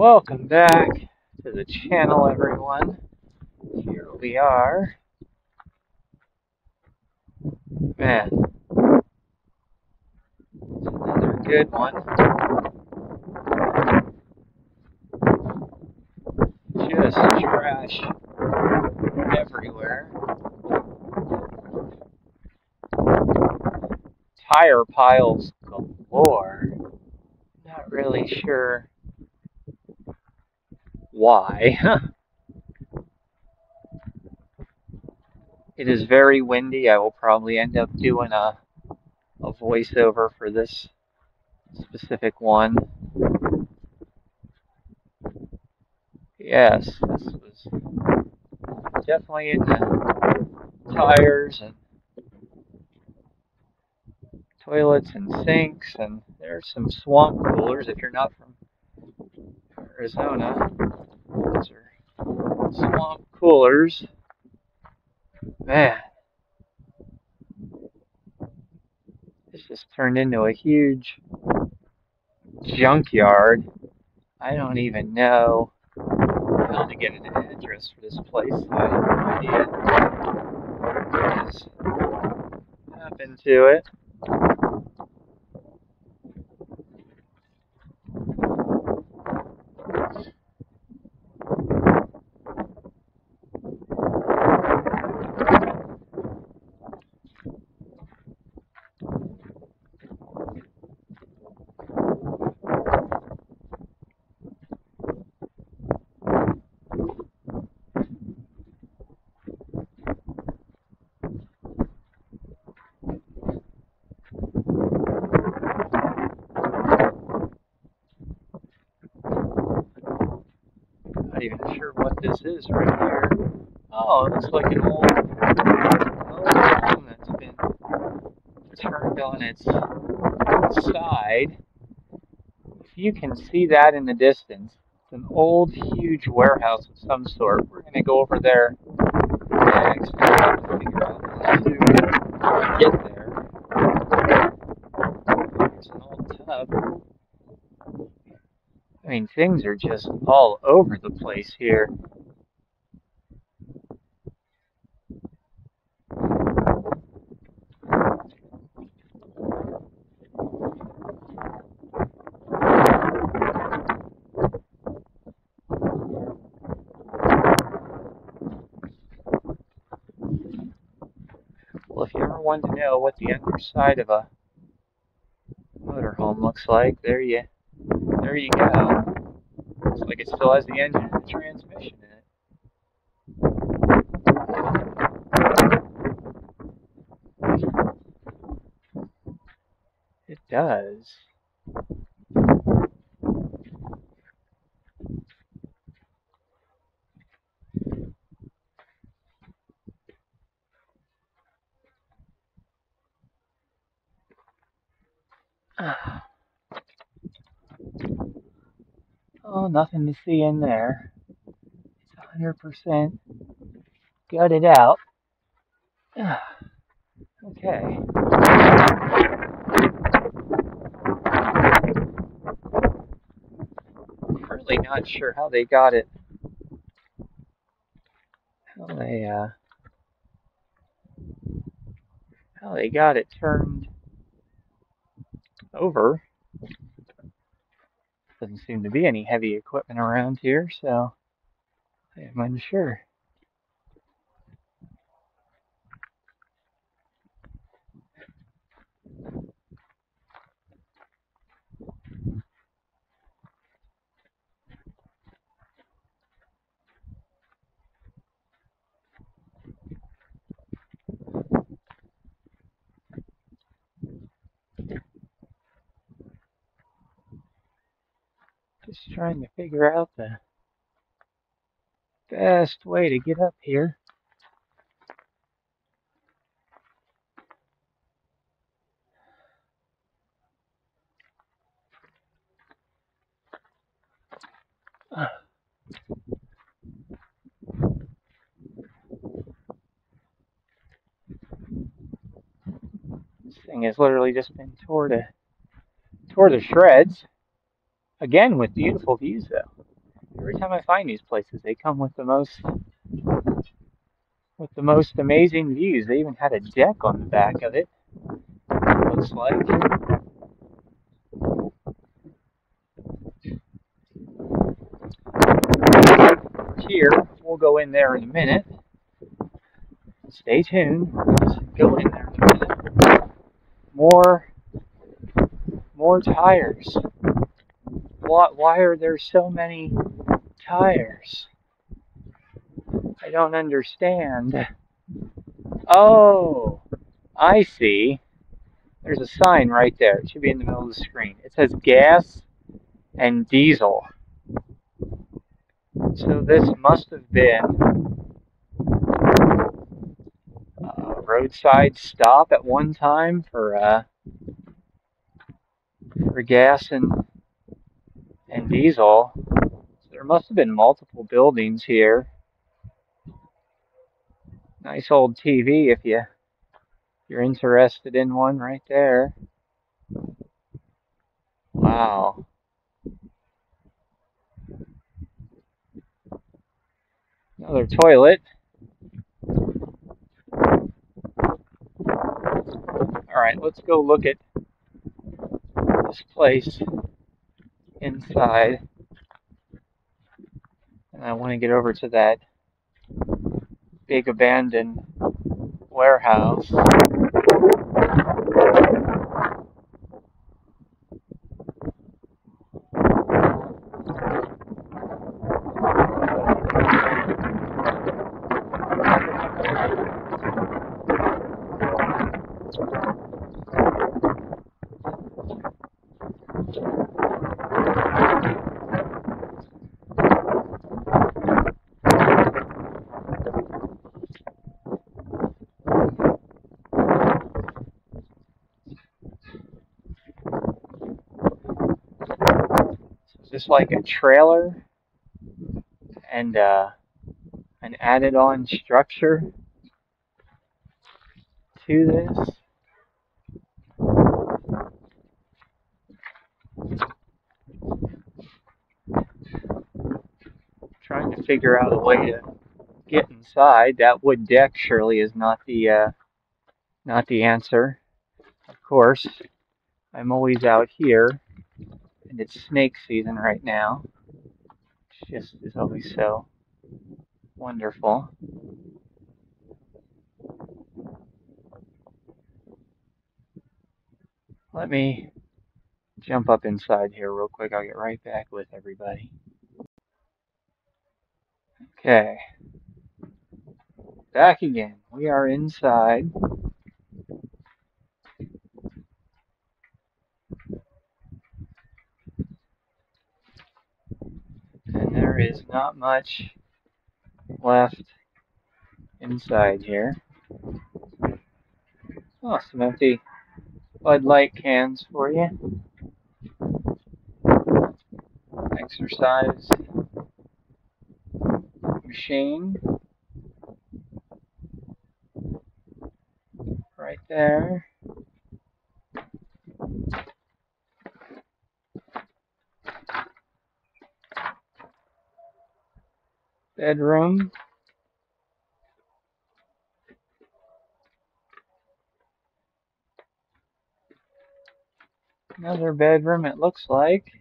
Welcome back to the channel, everyone. Here we are. Man, it's another good one. Just trash everywhere. Tire piles galore. Not really sure why. It is very windy. I will probably end up doing a voiceover for this specific one. Yes, this was definitely in the tires and toilets and sinks, and there's some swamp coolers. If you're not from Arizona, those are swamp coolers. Man, this just turned into a huge junkyard. I don't even know how to get an address for this place. I have no idea what has happened to it. Even sure what this is right here. Oh, it looks like an old home that's been turned on its side. If you can see that in the distance, it's an old, huge warehouse of some sort. We're going to go over there next to figure out how to get there. There's an old tub. I mean, things are just all over the place here. Well, if you ever want to know what the underside of a motorhome looks like, there you go. Looks like it still has the engine and the transmission in it. It does. Oh, nothing to see in there. It's 100% gutted out. Okay. I'm really not sure how they got it. How they got it turned over. Doesn't seem to be any heavy equipment around here, so I am unsure. Just trying to figure out the best way to get up here. This thing has literally just been tore to shreds. Again, with beautiful views, though. Every time I find these places, they come with the most amazing views. They even had a deck on the back of it, looks like. Here, we'll go in there in a minute. Stay tuned. Let's go in there in a minute. More tires. Why are there so many tires? I don't understand. Oh, I see. There's a sign right there. It should be in the middle of the screen. It says gas and diesel. So this must have been a roadside stop at one time for gas and diesel. So there must have been multiple buildings here. Nice old TV if you're interested in one right there. Wow. Another toilet. Alright, let's go look at this place inside. And I want to get over to that big abandoned warehouse. Just like a trailer and an added-on structure to this. Trying to figure out a way to get inside. That wood deck surely is not the answer. Of course, I'm always out here. And it's snake season right now, which just is always so wonderful. Let me jump up inside here real quick. I'll get right back with everybody. Okay. Back again. We are inside. There is not much left inside here. Oh, some empty Bud Light cans for you. Exercise machine. Right there. Bedroom. Another bedroom, it looks like.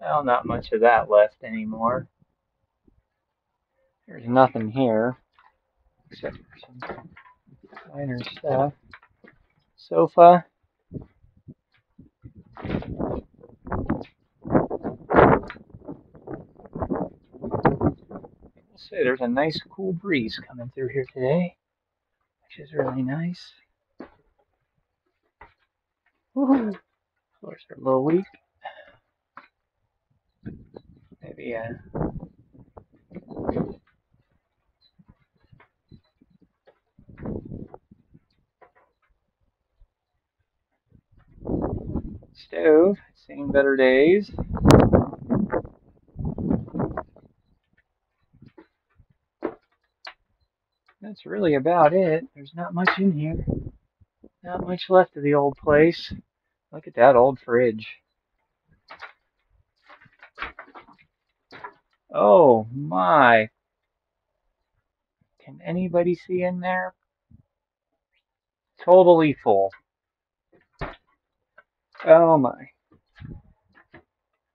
Well, not much of that left anymore. There's nothing here except for some minor stuff. Sofa. There's a nice cool breeze coming through here today, which is really nice. Woohoo! Floors are a little weak. Maybe stove. Seen better days. That's really about it. There's not much in here. Not much left of the old place. Look at that old fridge. Oh my. Can anybody see in there? Totally full. Oh my.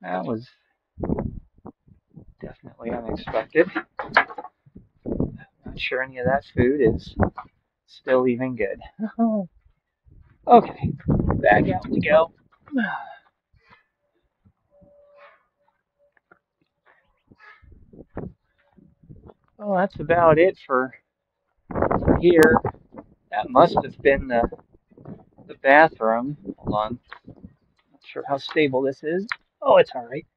That was definitely unexpected. Not sure any of that food is still even good. Okay, back out we go. Well, that's about it for here. That must have been the bathroom. Hold on. Not sure how stable this is. Oh, it's alright.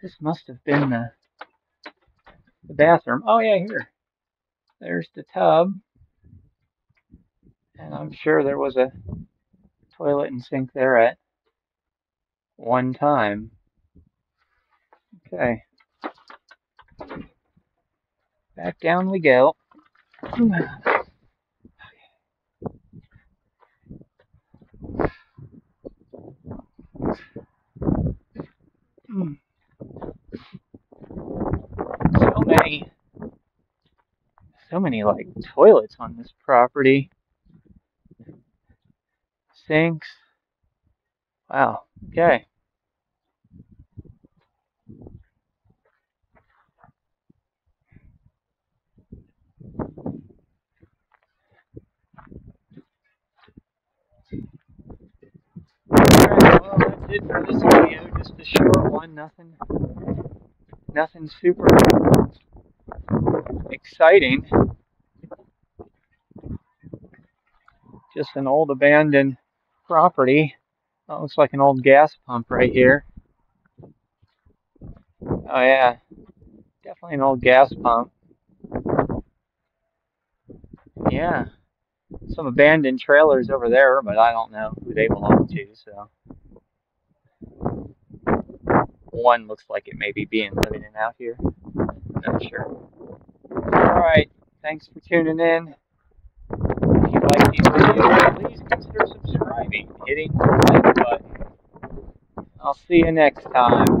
This must have been the bathroom. Oh, yeah, here. There's the tub. And I'm sure there was a toilet and sink there at one time. Okay. Back down we go. So many like toilets on this property. Sinks. Wow. Okay. It for this video, just a short one, nothing super exciting, just an old abandoned property. That looks like an old gas pump right here. Oh yeah, definitely an old gas pump. Yeah, some abandoned trailers over there, but I don't know who they belong to, so. One looks like it may be being lived in out here. Not sure. Alright, thanks for tuning in. If you like these videos, please consider subscribing, hitting the like button. I'll see you next time.